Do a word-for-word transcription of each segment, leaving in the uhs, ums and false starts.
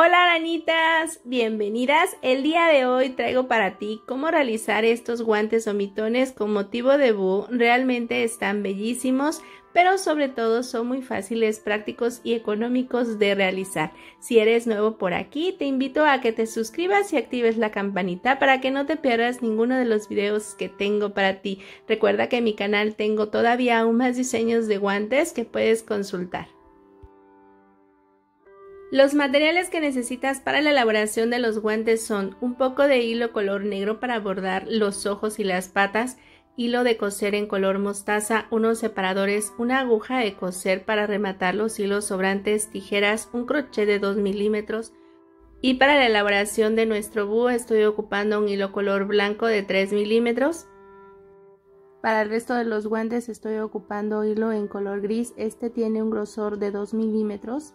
Hola arañitas, bienvenidas. El día de hoy traigo para ti cómo realizar estos guantes o mitones con motivo de búho. Realmente están bellísimos, pero sobre todo son muy fáciles, prácticos y económicos de realizar. Si eres nuevo por aquí, te invito a que te suscribas y actives la campanita para que no te pierdas ninguno de los videos que tengo para ti. Recuerda que en mi canal tengo todavía aún más diseños de guantes que puedes consultar. Los materiales que necesitas para la elaboración de los guantes son un poco de hilo color negro para bordar los ojos y las patas, hilo de coser en color mostaza, unos separadores, una aguja de coser para rematar los hilos sobrantes, tijeras, un crochet de dos milímetros. Y para la elaboración de nuestro búho estoy ocupando un hilo color blanco de tres milímetros. Para el resto de los guantes estoy ocupando hilo en color gris, este tiene un grosor de dos milímetros.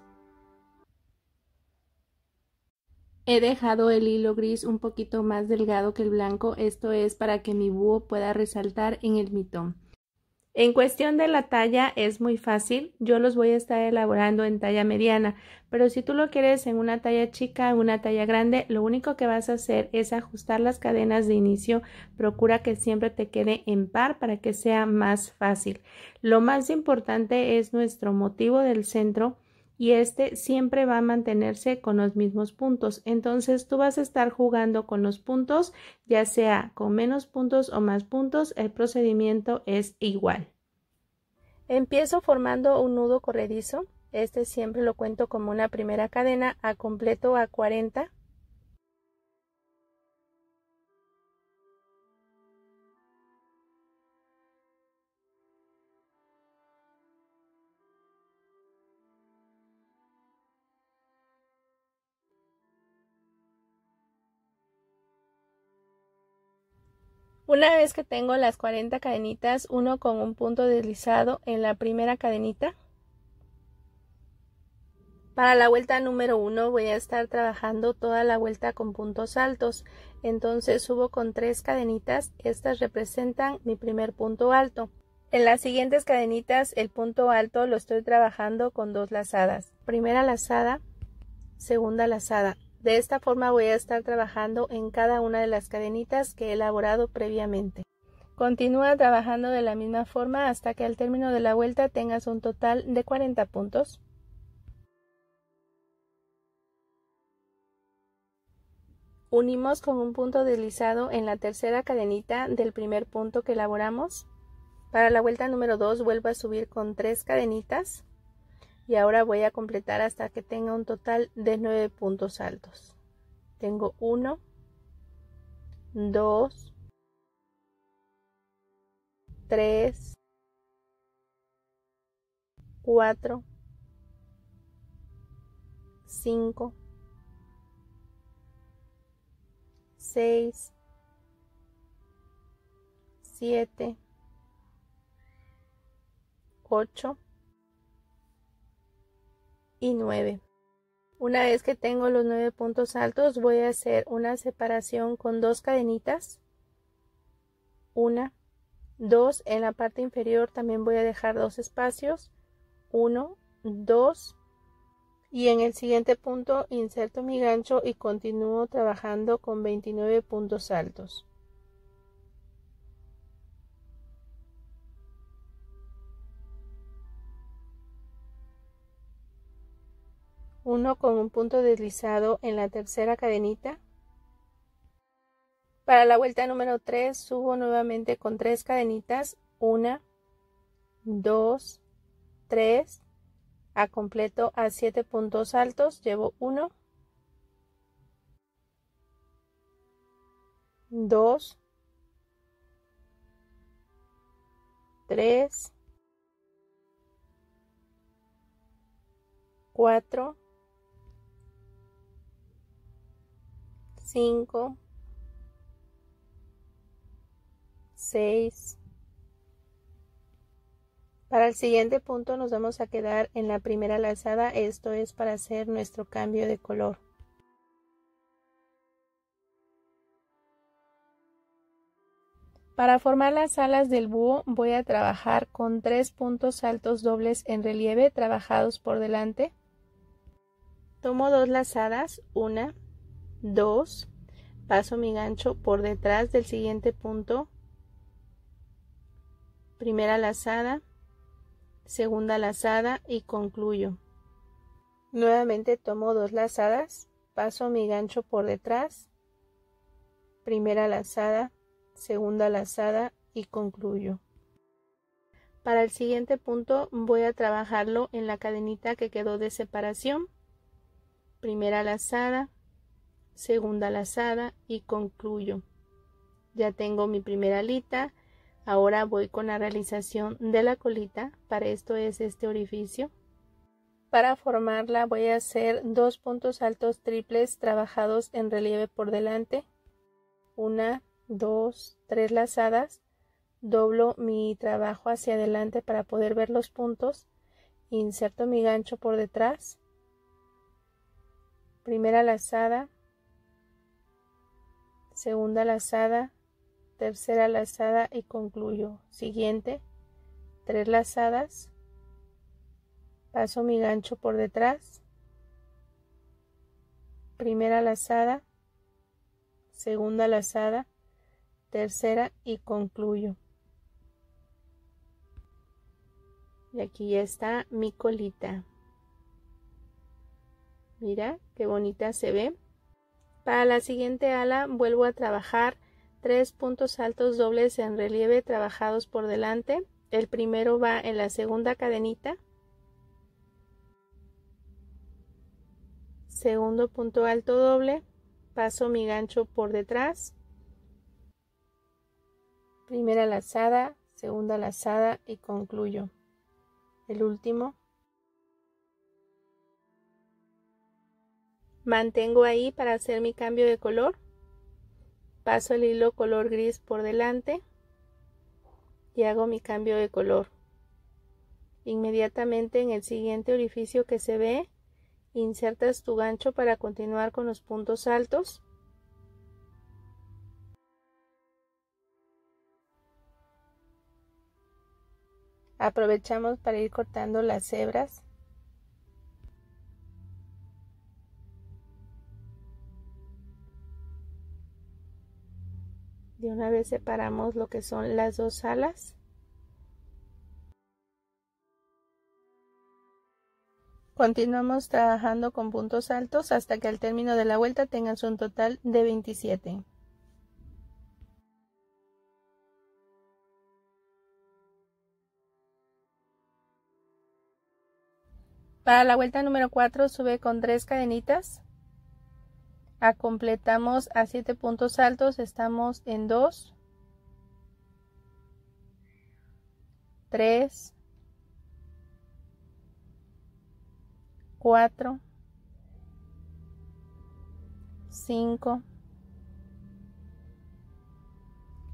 He dejado el hilo gris un poquito más delgado que el blanco, esto es para que mi búho pueda resaltar en el mitón. En cuestión de la talla es muy fácil, yo los voy a estar elaborando en talla mediana, pero si tú lo quieres en una talla chica, en una talla grande, lo único que vas a hacer es ajustar las cadenas de inicio, procura que siempre te quede en par para que sea más fácil. Lo más importante es nuestro motivo del centro, y este siempre va a mantenerse con los mismos puntos, entonces tú vas a estar jugando con los puntos, ya sea con menos puntos o más puntos, el procedimiento es igual. Empiezo formando un nudo corredizo, este siempre lo cuento como una primera cadena, a completo a cuarenta. Una vez que tengo las cuarenta cadenitas, uno con un punto deslizado en la primera cadenita. Para la vuelta número uno voy a estar trabajando toda la vuelta con puntos altos. Entonces subo con tres cadenitas, estas representan mi primer punto alto. En las siguientes cadenitas el punto alto lo estoy trabajando con dos lazadas. Primera lazada, segunda lazada. De esta forma voy a estar trabajando en cada una de las cadenitas que he elaborado previamente. Continúa trabajando de la misma forma hasta que al término de la vuelta tengas un total de cuarenta puntos. Unimos con un punto deslizado en la tercera cadenita del primer punto que elaboramos. Para la vuelta número dos vuelvo a subir con tres cadenitas. Y ahora voy a completar hasta que tenga un total de nueve puntos altos. Tengo uno, dos, tres, cuatro, cinco, seis, siete, ocho y nueve. Una vez que tengo los nueve puntos altos voy a hacer una separación con dos cadenitas, una, dos, en la parte inferior también voy a dejar dos espacios, uno, dos, y en el siguiente punto inserto mi gancho y continúo trabajando con veintinueve puntos altos. Uno con un punto deslizado en la tercera cadenita. Para la vuelta número tres subo nuevamente con tres cadenitas, una, dos, tres, a completo a siete puntos altos, llevo uno, dos, tres, cuatro, cinco, seis. Para el siguiente punto nos vamos a quedar en la primera lazada, esto es para hacer nuestro cambio de color. Para formar las alas del búho voy a trabajar con tres puntos altos dobles en relieve trabajados por delante. tomo dos lazadas, una, dos, paso mi gancho por detrás del siguiente punto, primera lazada, segunda lazada y concluyo. Nuevamente tomo dos lazadas, paso mi gancho por detrás, primera lazada, segunda lazada y concluyo. Para el siguiente punto voy a trabajarlo en la cadenita que quedó de separación, primera lazada, segunda lazada y concluyo. Ya tengo mi primera alita. Ahora voy con la realización de la colita. Para esto es este orificio. Para formarla voy a hacer dos puntos altos triples trabajados en relieve por delante, una, dos, tres lazadas, doblo mi trabajo hacia adelante para poder ver los puntos, inserto mi gancho por detrás, primera lazada, segunda lazada, tercera lazada y concluyo. Siguiente, tres lazadas, paso mi gancho por detrás, primera lazada, segunda lazada, tercera y concluyo. Y aquí ya está mi colita. Mira qué bonita se ve. Para la siguiente ala vuelvo a trabajar tres puntos altos dobles en relieve trabajados por delante. El primero va en la segunda cadenita, segundo punto alto doble, paso mi gancho por detrás, primera lazada, segunda lazada y concluyo. El último, mantengo ahí para hacer mi cambio de color, paso el hilo color gris por delante y hago mi cambio de color. Inmediatamente en el siguiente orificio que se ve, insertas tu gancho para continuar con los puntos altos. Aprovechamos para ir cortando las hebras. De una vez separamos lo que son las dos alas. Continuamos trabajando con puntos altos hasta que al término de la vuelta tengas un total de veintisiete. Para la vuelta número cuatro sube con tres cadenitas. A completamos a siete puntos altos, estamos en dos, tres, cuatro, cinco,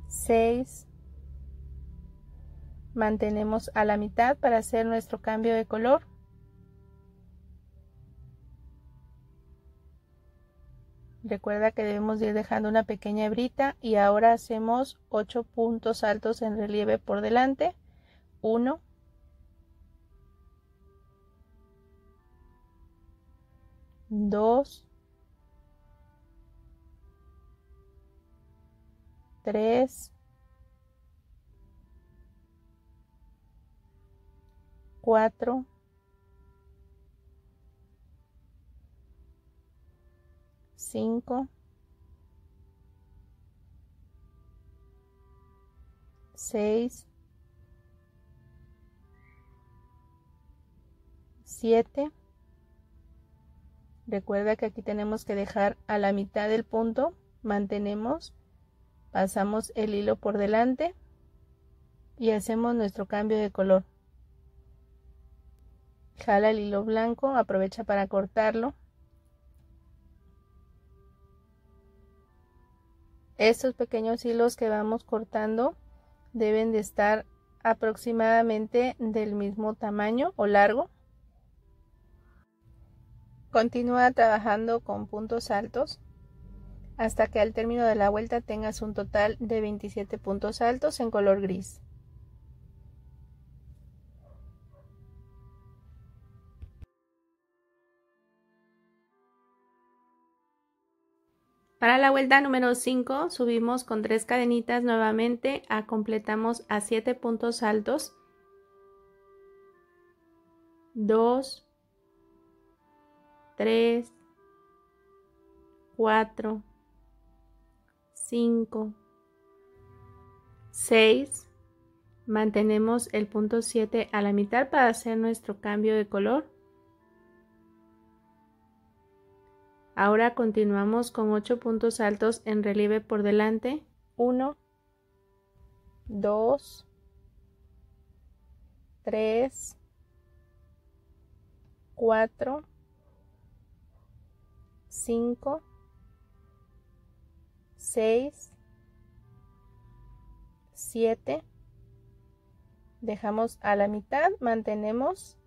seis, mantenemos a la mitad para hacer nuestro cambio de color, recuerda que debemos ir dejando una pequeña hebrita y ahora hacemos ocho puntos altos en relieve por delante, uno, dos, tres, cuatro, cinco, seis, siete. Recuerda que aquí tenemos que dejar a la mitad del punto, mantenemos, pasamos el hilo por delante y hacemos nuestro cambio de color. Jala el hilo blanco, aprovecha para cortarlo. Estos pequeños hilos que vamos cortando deben de estar aproximadamente del mismo tamaño o largo. Continúa trabajando con puntos altos hasta que al término de la vuelta tengas un total de veintisiete puntos altos en color gris. Para la vuelta número cinco subimos con tres cadenitas nuevamente, a completamos a siete puntos altos, dos, tres, cuatro, cinco, seis, mantenemos el punto siete a la mitad para hacer nuestro cambio de color. Ahora continuamos con ocho puntos altos en relieve por delante, uno, dos, tres, cuatro, cinco, seis, siete, dejamos a la mitad, mantenemos,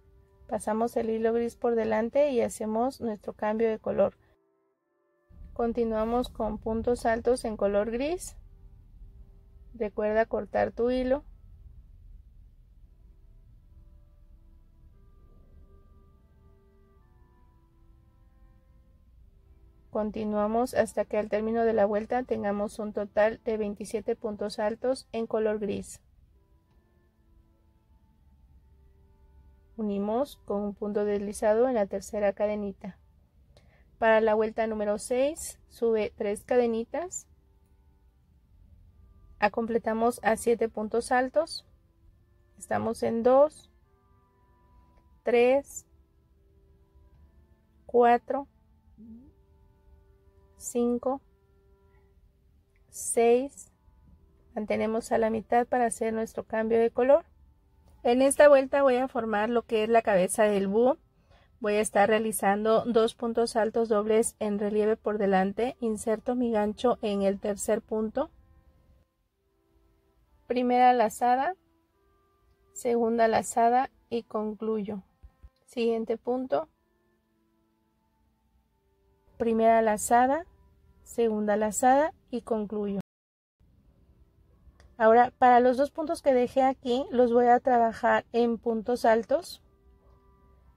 pasamos el hilo gris por delante y hacemos nuestro cambio de color. Continuamos con puntos altos en color gris. Recuerda cortar tu hilo. Continuamos hasta que al término de la vuelta tengamos un total de veintisiete puntos altos en color gris. Unimos con un punto deslizado en la tercera cadenita. Para la vuelta número seis, sube tres cadenitas, a completamos a siete puntos altos, estamos en dos, tres, cuatro, cinco, seis, mantenemos a la mitad para hacer nuestro cambio de color. En esta vuelta voy a formar lo que es la cabeza del búho. Voy a estar realizando dos puntos altos dobles en relieve por delante, inserto mi gancho en el tercer punto, primera lazada, segunda lazada y concluyo. Siguiente punto, primera lazada, segunda lazada y concluyo. Ahora, para los dos puntos que dejé aquí, los voy a trabajar en puntos altos.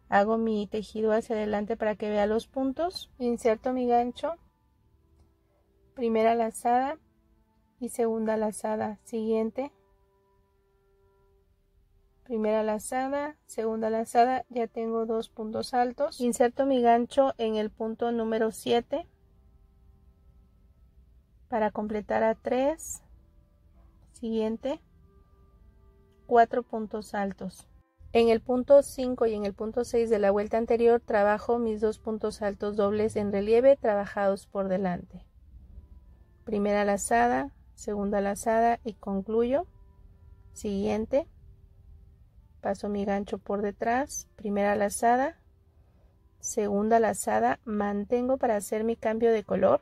Hago mi tejido hacia adelante para que vea los puntos, inserto mi gancho, primera lazada y segunda lazada, siguiente, primera lazada, segunda lazada, ya tengo dos puntos altos, inserto mi gancho en el punto número siete para completar a tres, siguiente, cuatro puntos altos. En el punto cinco y en el punto seis de la vuelta anterior trabajo mis dos puntos altos dobles en relieve trabajados por delante. Primera lazada, segunda lazada y concluyo. Siguiente. Paso mi gancho por detrás, primera lazada, segunda lazada, mantengo para hacer mi cambio de color.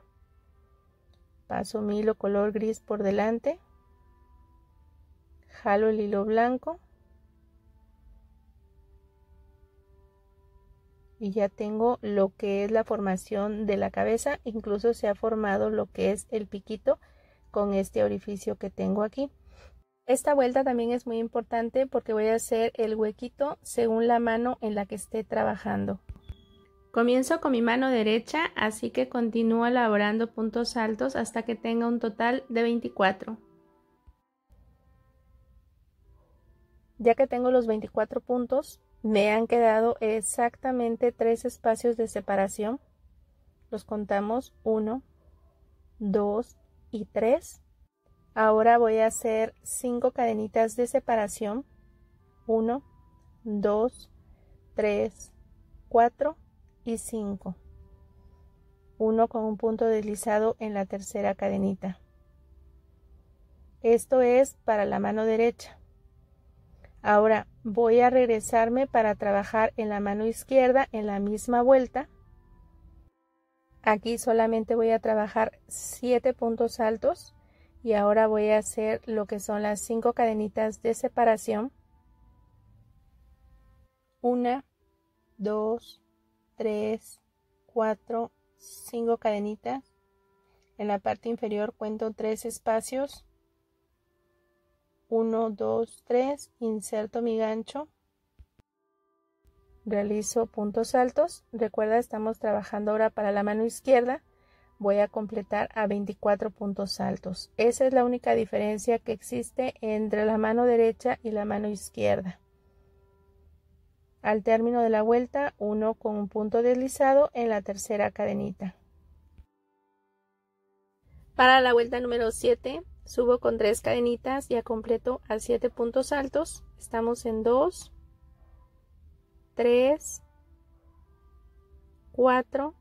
Paso mi hilo color gris por delante. Jalo el hilo blanco. Y ya tengo lo que es la formación de la cabeza, incluso se ha formado lo que es el piquito con este orificio que tengo aquí. Esta vuelta también es muy importante porque voy a hacer el huequito según la mano en la que esté trabajando. Comienzo con mi mano derecha, así que continúo elaborando puntos altos hasta que tenga un total de veinticuatro. Ya que tengo los veinticuatro puntos, me han quedado exactamente tres espacios de separación. Los contamos uno, dos y tres. Ahora voy a hacer cinco cadenitas de separación. uno, dos, tres, cuatro y cinco. uno con un punto deslizado en la tercera cadenita. Esto es para la mano derecha. Ahora voy a regresarme para trabajar en la mano izquierda en la misma vuelta. Aquí solamente voy a trabajar siete puntos altos y ahora voy a hacer lo que son las cinco cadenitas de separación. una, dos, tres, cuatro, cinco cadenitas. En la parte inferior cuento tres espacios. uno, dos, tres, inserto mi gancho, realizo puntos altos. Recuerda, estamos trabajando ahora para la mano izquierda, voy a completar a veinticuatro puntos altos. Esa es la única diferencia que existe entre la mano derecha y la mano izquierda. Al término de la vuelta, uno con un punto deslizado en la tercera cadenita. Para la vuelta número siete, subo con tres cadenitas, ya completo a siete puntos altos. Estamos en dos, tres, cuatro,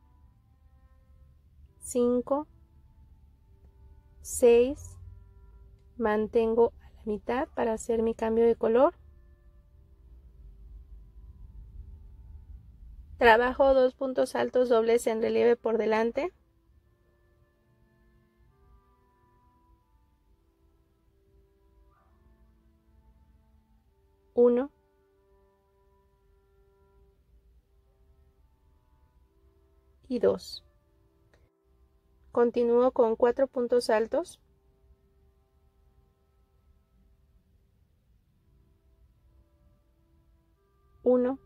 cinco, seis, mantengo a la mitad para hacer mi cambio de color. Trabajo dos puntos altos dobles en relieve por delante. Uno. Y dos. Continúo con cuatro puntos altos. Uno.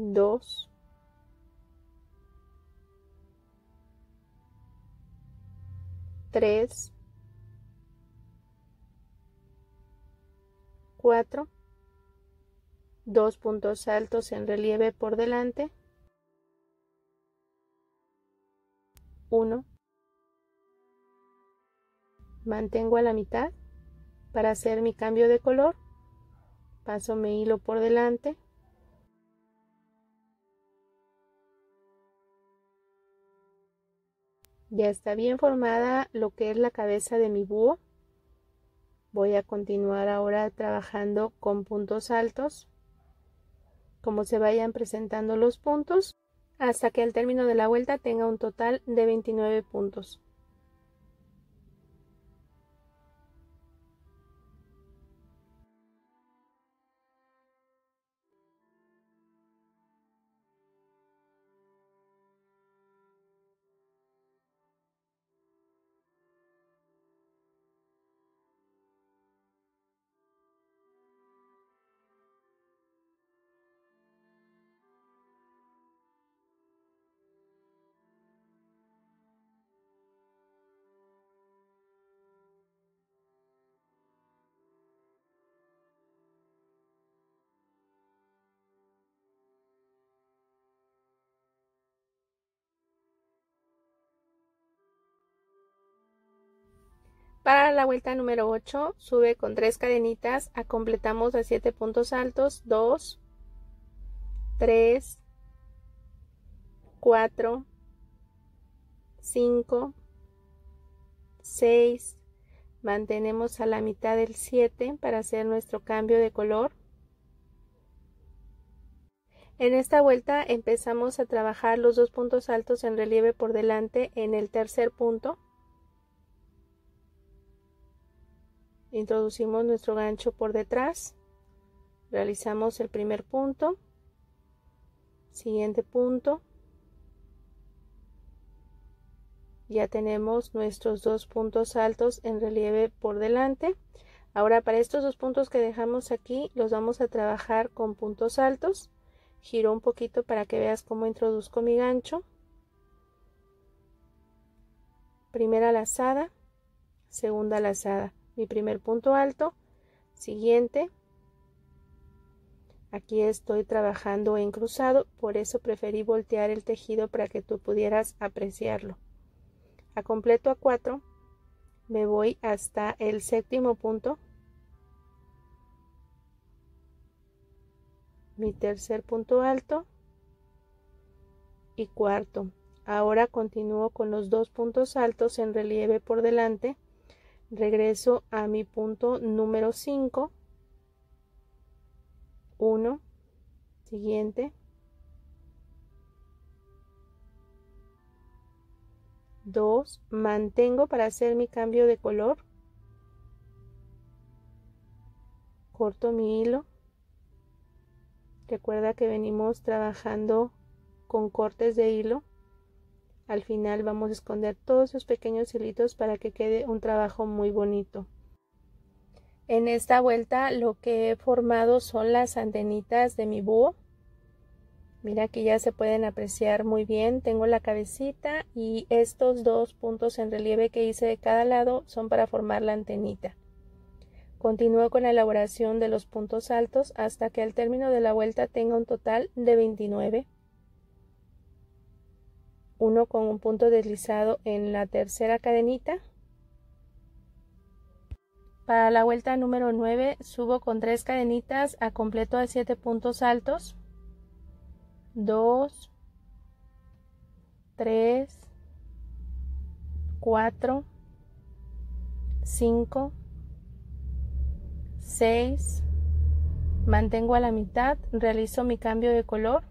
Dos. Tres. Cuatro. Dos puntos altos en relieve por delante. uno. Mantengo a la mitad para hacer mi cambio de color. Paso mi hilo por delante. Ya está bien formada lo que es la cabeza de mi búho. Voy a continuar ahora trabajando con puntos altos, como se vayan presentando los puntos, hasta que al término de la vuelta tenga un total de veintinueve puntos. Para la vuelta número ocho, sube con tres cadenitas, a completamos a siete puntos altos, dos, tres, cuatro, cinco, seis, mantenemos a la mitad del siete para hacer nuestro cambio de color. En esta vuelta empezamos a trabajar los dos puntos altos en relieve por delante en el tercer punto. Introducimos nuestro gancho por detrás, realizamos el primer punto, siguiente punto, ya tenemos nuestros dos puntos altos en relieve por delante. Ahora, para estos dos puntos que dejamos aquí, los vamos a trabajar con puntos altos. Giro un poquito para que veas cómo introduzco mi gancho. Primera lazada, segunda lazada. Mi primer punto alto, siguiente, aquí estoy trabajando en cruzado, por eso preferí voltear el tejido para que tú pudieras apreciarlo. A completo a cuatro, me voy hasta el séptimo punto, mi tercer punto alto y cuarto. Ahora continúo con los dos puntos altos en relieve por delante. Regreso a mi punto número cinco, uno, siguiente, dos, mantengo para hacer mi cambio de color, corto mi hilo, recuerda que venimos trabajando con cortes de hilo. Al final vamos a esconder todos esos pequeños hilitos para que quede un trabajo muy bonito. En esta vuelta lo que he formado son las antenitas de mi búho. Mira que ya se pueden apreciar muy bien. Tengo la cabecita y estos dos puntos en relieve que hice de cada lado son para formar la antenita. Continúo con la elaboración de los puntos altos hasta que al término de la vuelta tenga un total de veintinueve. Uno con un punto deslizado en la tercera cadenita. Para la vuelta número nueve subo con tres cadenitas a completo de siete puntos altos. dos, tres, cuatro, cinco, seis, mantengo a la mitad, realizo mi cambio de color.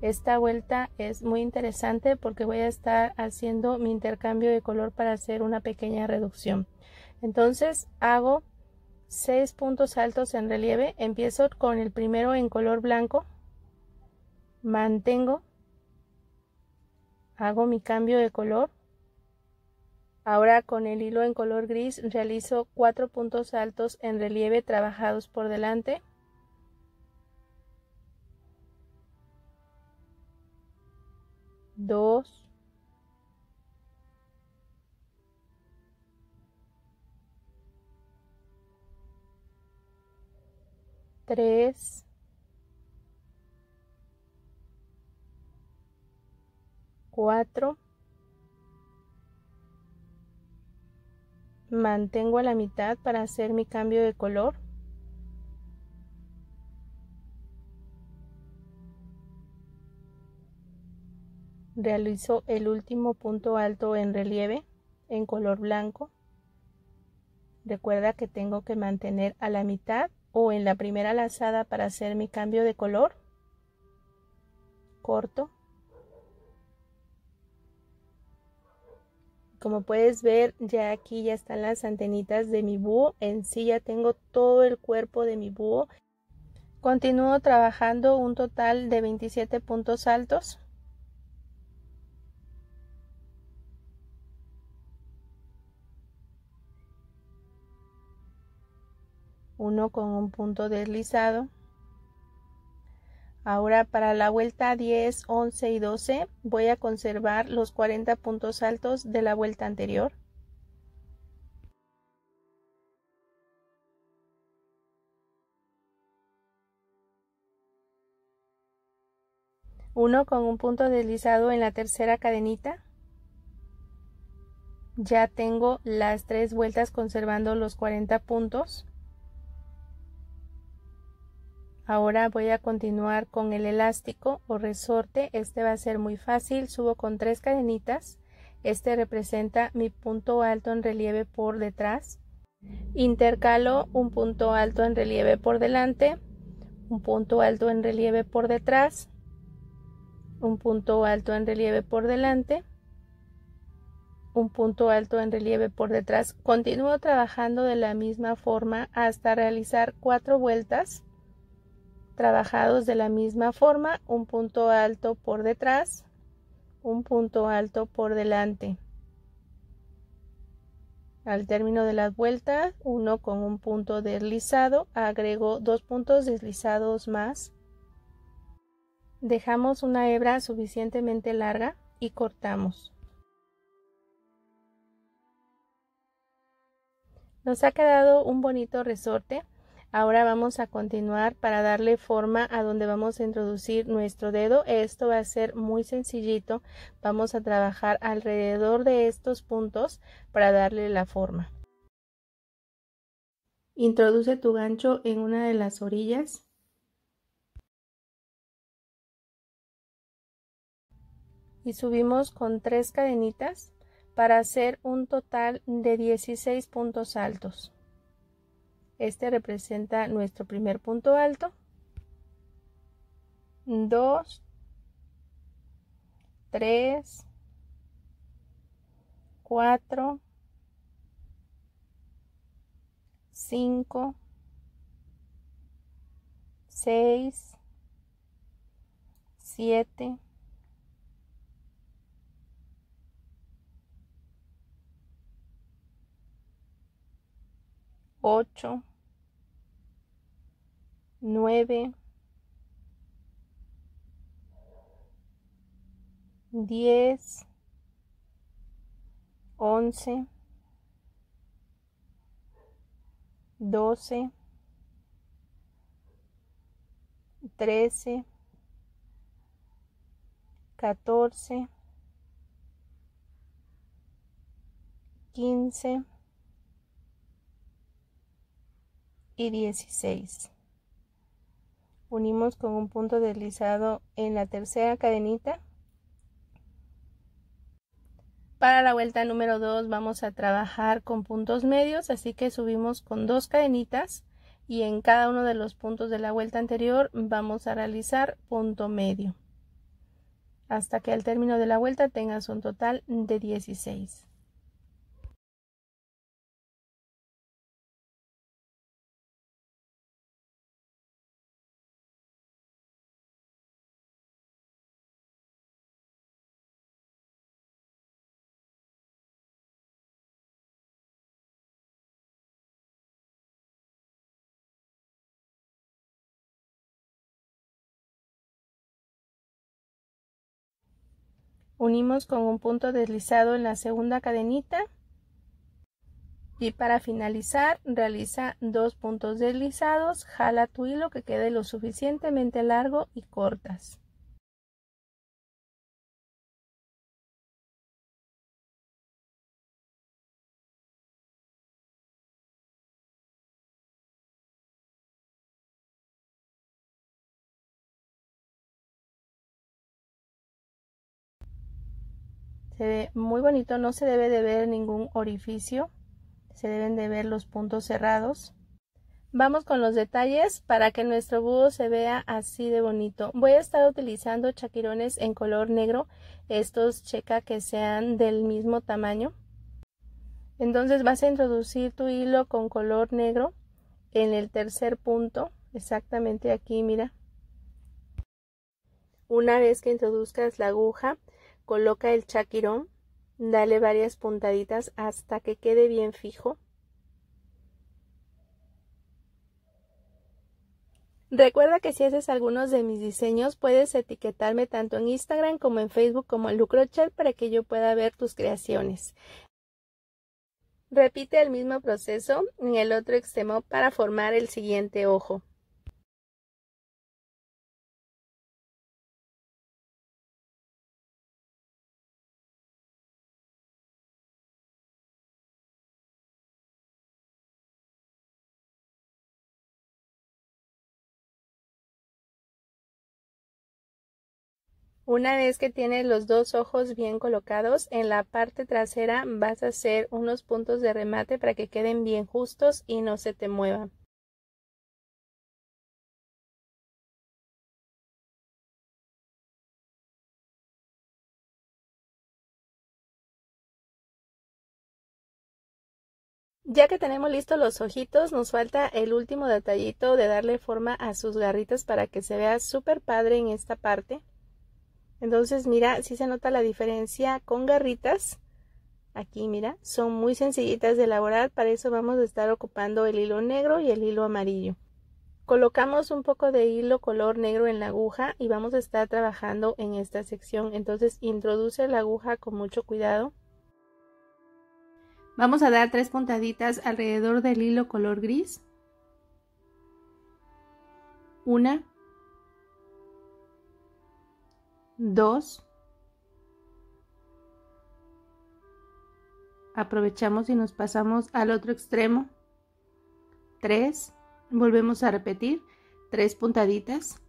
Esta vuelta es muy interesante porque voy a estar haciendo mi intercambio de color para hacer una pequeña reducción. Entonces hago seis puntos altos en relieve, empiezo con el primero en color blanco, mantengo, hago mi cambio de color. Ahora con el hilo en color gris realizo cuatro puntos altos en relieve trabajados por delante. dos, tres, cuatro. Mantengo a la mitad para hacer mi cambio de color. Realizo el último punto alto en relieve en color blanco. Recuerda que tengo que mantener a la mitad o en la primera lazada para hacer mi cambio de color. Corto. Como puedes ver, ya aquí ya están las antenitas de mi búho. En sí ya tengo todo el cuerpo de mi búho. Continúo trabajando un total de veintisiete puntos altos. Uno con un punto deslizado. Ahora para la vuelta diez, once y doce voy a conservar los cuarenta puntos altos de la vuelta anterior. Uno con un punto deslizado en la tercera cadenita. Ya tengo las tres vueltas conservando los cuarenta puntos. Ahora voy a continuar con el elástico o resorte. Este va a ser muy fácil. Subo con tres cadenitas. Este representa mi punto alto en relieve por detrás. Intercalo un punto alto en relieve por delante, un punto alto en relieve por detrás, un punto alto en relieve por delante, un punto alto en relieve por detrás. Continúo trabajando de la misma forma hasta realizar cuatro vueltas. Trabajados de la misma forma, un punto alto por detrás, un punto alto por delante. Al término de las vueltas, uno con un punto deslizado, agrego dos puntos deslizados más. Dejamos una hebra suficientemente larga y cortamos. Nos ha quedado un bonito resorte. Ahora vamos a continuar para darle forma a donde vamos a introducir nuestro dedo. Esto va a ser muy sencillito. Vamos a trabajar alrededor de estos puntos para darle la forma. Introduce tu gancho en una de las orillas. Y subimos con tres cadenitas para hacer un total de dieciséis puntos altos. Este representa nuestro primer punto alto, dos, tres, cuatro, cinco, seis, siete, ocho, nueve, diez, once, doce, trece, catorce, quince y dieciséis. Unimos con un punto deslizado en la tercera cadenita. Para la vuelta número dos vamos a trabajar con puntos medios, así que subimos con dos cadenitas y en cada uno de los puntos de la vuelta anterior vamos a realizar punto medio hasta que al término de la vuelta tengas un total de dieciséis. Unimos con un punto deslizado en la segunda cadenita y para finalizar realiza dos puntos deslizados, jala tu hilo que quede lo suficientemente largo y cortas. Se ve muy bonito, no se debe de ver ningún orificio, se deben de ver los puntos cerrados. Vamos con los detalles para que nuestro búho se vea así de bonito. Voy a estar utilizando chaquirones en color negro, estos checa que sean del mismo tamaño. Entonces vas a introducir tu hilo con color negro en el tercer punto, exactamente aquí, mira. Una vez que introduzcas la aguja, coloca el chaquirón, dale varias puntaditas hasta que quede bien fijo. Recuerda que si haces algunos de mis diseños puedes etiquetarme tanto en Instagram como en Facebook como en Lu Crochet para que yo pueda ver tus creaciones. Repite el mismo proceso en el otro extremo para formar el siguiente ojo. Una vez que tienes los dos ojos bien colocados, en la parte trasera vas a hacer unos puntos de remate para que queden bien justos y no se te muevan. Ya que tenemos listos los ojitos, nos falta el último detallito de darle forma a sus garritas para que se vea súper padre en esta parte. Entonces mira, sí se nota la diferencia con garritas, aquí mira, son muy sencillitas de elaborar, para eso vamos a estar ocupando el hilo negro y el hilo amarillo. Colocamos un poco de hilo color negro en la aguja y vamos a estar trabajando en esta sección, entonces introduce la aguja con mucho cuidado. Vamos a dar tres puntaditas alrededor del hilo color gris. Una. Dos. Aprovechamos y nos pasamos al otro extremo. Tres. Volvemos a repetir tres puntaditas.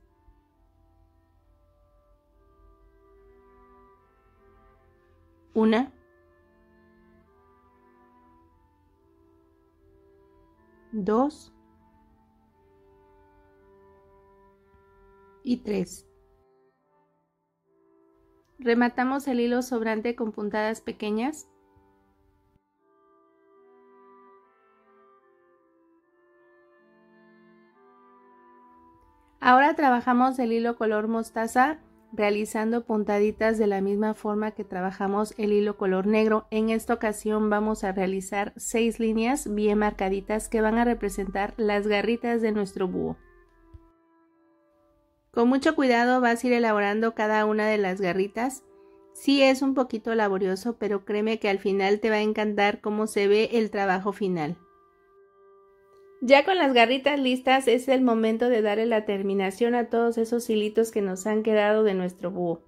Una. Dos. Y tres. Rematamos el hilo sobrante con puntadas pequeñas. Ahora trabajamos el hilo color mostaza realizando puntaditas de la misma forma que trabajamos el hilo color negro. En esta ocasión vamos a realizar seis líneas bien marcaditas que van a representar las garritas de nuestro búho. Con mucho cuidado vas a ir elaborando cada una de las garritas. Sí es un poquito laborioso, pero créeme que al final te va a encantar cómo se ve el trabajo final. Ya con las garritas listas es el momento de darle la terminación a todos esos hilitos que nos han quedado de nuestro búho.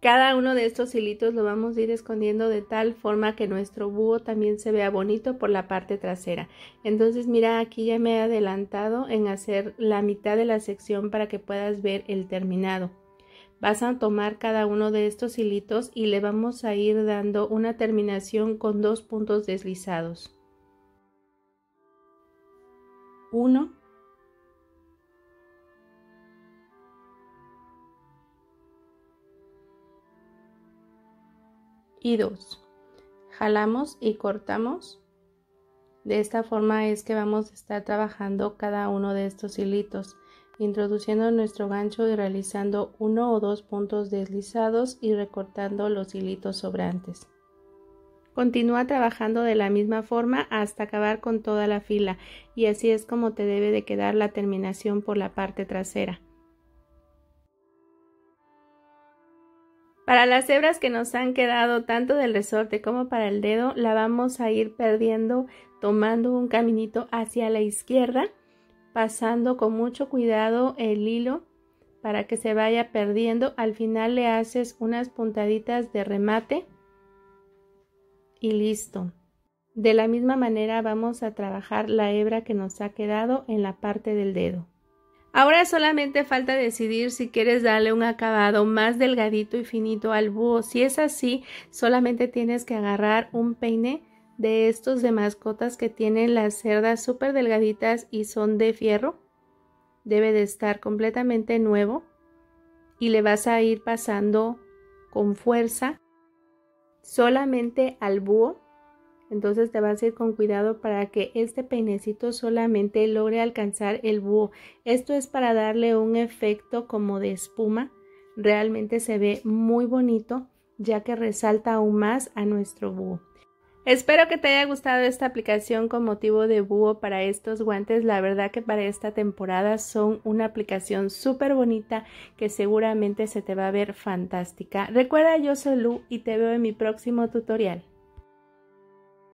Cada uno de estos hilitos lo vamos a ir escondiendo de tal forma que nuestro búho también se vea bonito por la parte trasera. Entonces mira, aquí ya me he adelantado en hacer la mitad de la sección para que puedas ver el terminado. Vas a tomar cada uno de estos hilitos y le vamos a ir dando una terminación con dos puntos deslizados. Uno. Y dos. Jalamos y cortamos. De esta forma es que vamos a estar trabajando cada uno de estos hilitos, introduciendo nuestro gancho y realizando uno o dos puntos deslizados y recortando los hilitos sobrantes. Continúa trabajando de la misma forma hasta acabar con toda la fila, y así es como te debe de quedar la terminación por la parte trasera. Para las hebras que nos han quedado tanto del resorte como para el dedo, la vamos a ir perdiendo tomando un caminito hacia la izquierda, pasando con mucho cuidado el hilo para que se vaya perdiendo. Al final le haces unas puntaditas de remate y listo. De la misma manera vamos a trabajar la hebra que nos ha quedado en la parte del dedo. Ahora solamente falta decidir si quieres darle un acabado más delgadito y finito al búho. Si es así, solamente tienes que agarrar un peine de estos de mascotas que tienen las cerdas súper delgaditas y son de fierro. Debe de estar completamente nuevo y le vas a ir pasando con fuerza solamente al búho. Entonces te vas a ir con cuidado para que este peinecito solamente logre alcanzar el búho. Esto es para darle un efecto como de espuma. Realmente se ve muy bonito, ya que resalta aún más a nuestro búho. Espero que te haya gustado esta aplicación con motivo de búho para estos guantes. La verdad que para esta temporada son una aplicación súper bonita que seguramente se te va a ver fantástica. Recuerda, yo soy Lu y te veo en mi próximo tutorial.